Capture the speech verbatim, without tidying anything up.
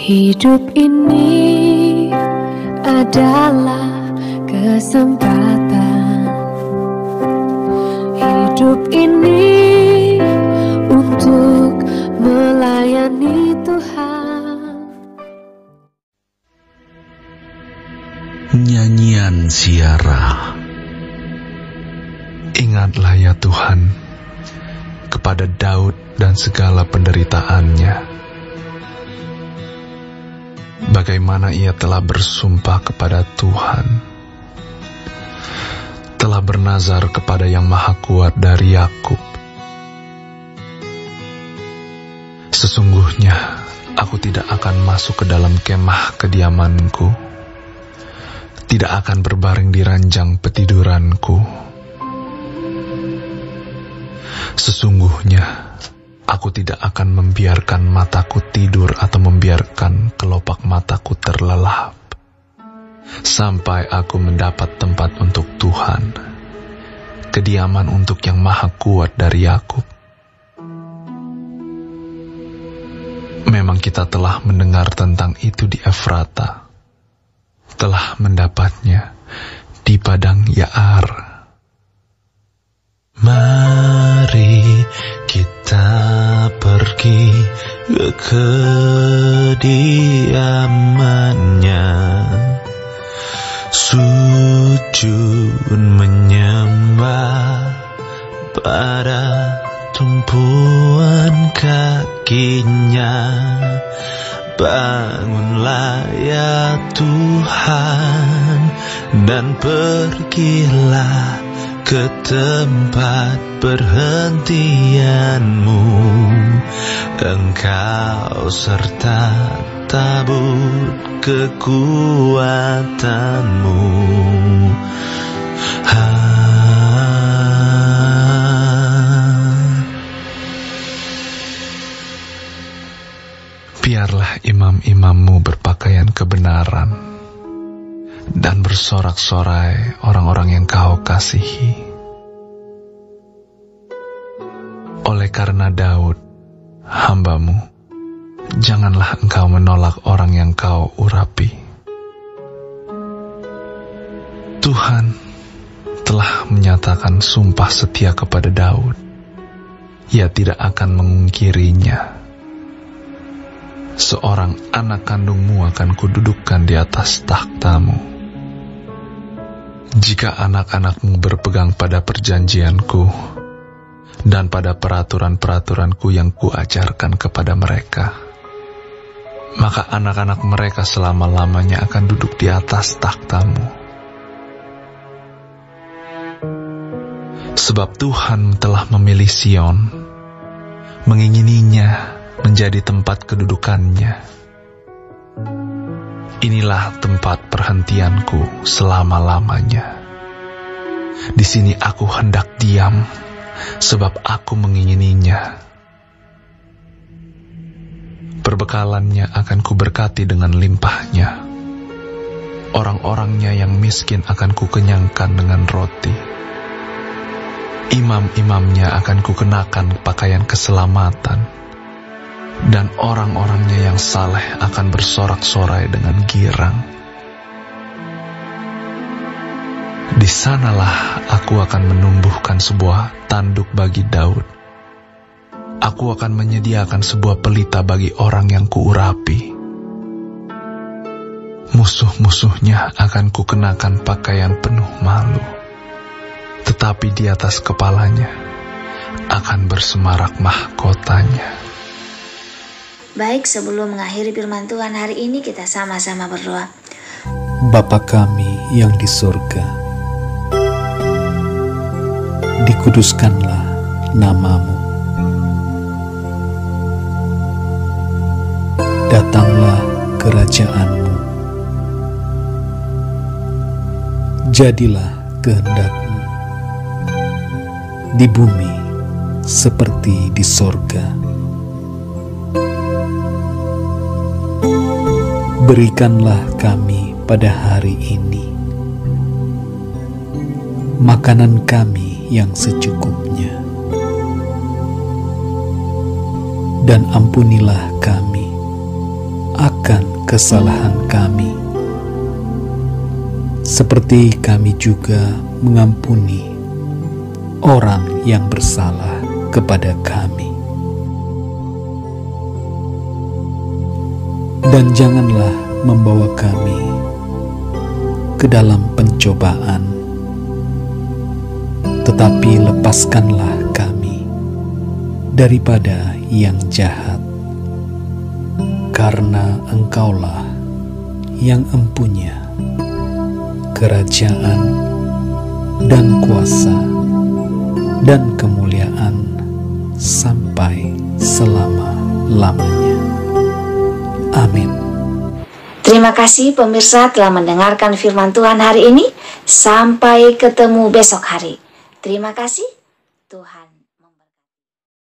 Hidup ini adalah kesempatan. Hidup ini untuk melayani Tuhan. Nyanyian Ziarah. Ingatlah ya Tuhan kepada Daud dan segala penderitaannya, bagaimana ia telah bersumpah kepada Tuhan, telah bernazar kepada Yang Maha Kuat dari Yakub. Sesungguhnya aku tidak akan masuk ke dalam kemah kediamanku, tidak akan berbaring di ranjang petiduranku. Sesungguhnya aku tidak akan membiarkan mataku tidur atau membiarkan kelopak mataku terlelap, sampai aku mendapat tempat untuk Tuhan, kediaman untuk Yang Maha Kuat dari Yakub. Memang kita telah mendengar tentang itu di Efrata, telah mendapatnya di Padang Yaar. Mari kita pergi ke kediamannya, sujud menyembah pada tumpuan kakinya. Bangunlah ya Tuhan dan pergilah ke tempat perhentianmu, Engkau serta tabut kekuatanmu. Ha. Biarlah imam-imammu berpakaian kebenaran dan bersorak-sorai orang-orang yang Kau kasihi. Oleh karena Daud, hamba-Mu, janganlah Engkau menolak orang yang Kau urapi. Tuhan telah menyatakan sumpah setia kepada Daud. Ia tidak akan mengungkirinya. Seorang anak kandung-Mu akan Kududukkan di atas takhta-Mu. Jika anak-anak-Mu berpegang pada perjanjian-Ku dan pada peraturan-peraturan-Ku yang Kuajarkan kepada mereka, maka anak-anak mereka selama-lamanya akan duduk di atas takhta-Mu. Sebab Tuhan telah memilih Sion, mengingininya menjadi tempat kedudukannya. Inilah tempat perhentianku selama-lamanya. Di sini aku hendak diam, sebab aku mengingininya. Perbekalannya akan Kuberkati dengan limpahnya. Orang-orangnya yang miskin akan Kukenyangkan dengan roti. Imam-imamnya akan Kukenakan pakaian keselamatan. Dan orang-orangnya yang saleh akan bersorak-sorai dengan girang. Di sanalah aku akan menumbuhkan sebuah tanduk bagi Daud. Aku akan menyediakan sebuah pelita bagi orang yang Kuurapi. Musuh-musuhnya akan Kukenakan pakaian penuh malu. Tetapi di atas kepalanya akan bersemarak mahkotanya. Baik, sebelum mengakhiri firman Tuhan hari ini, kita sama-sama berdoa. Bapa kami yang di surga, dikuduskanlah nama-Mu. Datanglah kerajaan-Mu. Jadilah kehendak-Mu di bumi seperti di surga. Berikanlah kami pada hari ini makanan kami yang secukupnya, dan ampunilah kami akan kesalahan kami, seperti kami juga mengampuni orang yang bersalah kepada kami. Dan janganlah membawa kami ke dalam pencobaan, tetapi lepaskanlah kami daripada yang jahat, karena Engkaulah yang empunya kerajaan dan kuasa dan kemuliaan sampai selama-lamanya. Amin. Terima kasih pemirsa telah mendengarkan firman Tuhan hari ini. Sampai ketemu besok hari. Terima kasih Tuhan.